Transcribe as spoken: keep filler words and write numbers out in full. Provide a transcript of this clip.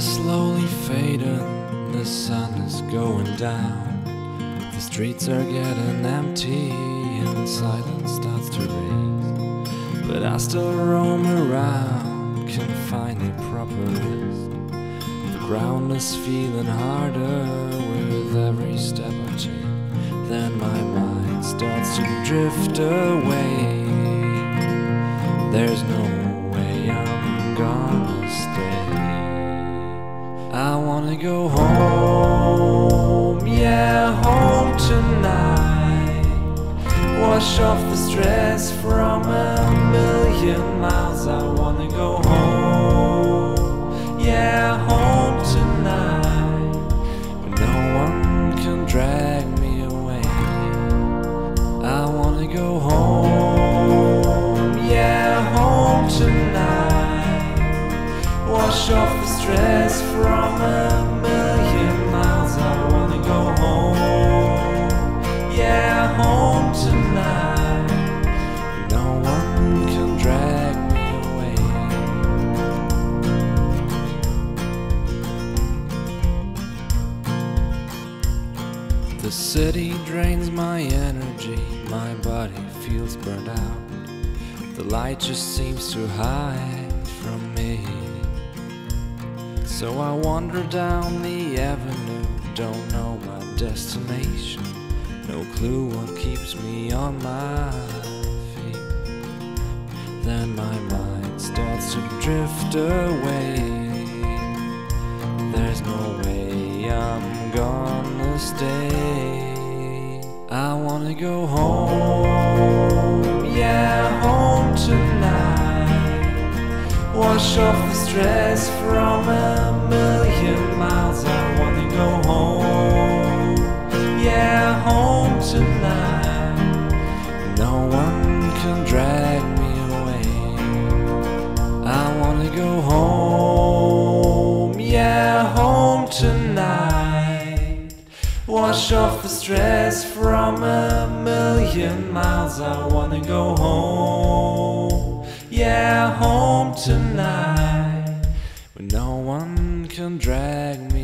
is slowly fading, the sun is going down. The streets are getting empty and silence starts to raise. But I still roam around, can't find a proper rest. The ground is feeling harder with every step I take. Then my mind starts to drift away. There's no way I'm gonna stay. I wanna go home, yeah, home tonight. Wash off the stress from a million miles. I wanna go home, yeah, home tonight. But no one can drag me away. I wanna go home, yeah, home tonight. Wash off the stress from a million miles. I wanna go home, yeah, home tonight. No one can drag me away. The city drains my energy, my body feels burnt out. The light just seems to hide from me. So I wander down the avenue, don't know my destination. No clue what keeps me on my feet. Then my mind starts to drift away. There's no way I'm gonna stay. I wanna go home, yeah, home tonight. Wash off the stress from a million miles. I wanna go home, yeah, home tonight. No one can drag me away. I wanna go home, yeah, home tonight. Wash off the stress from a million miles. I wanna go home, yeah, home tonight, when no one can drag me.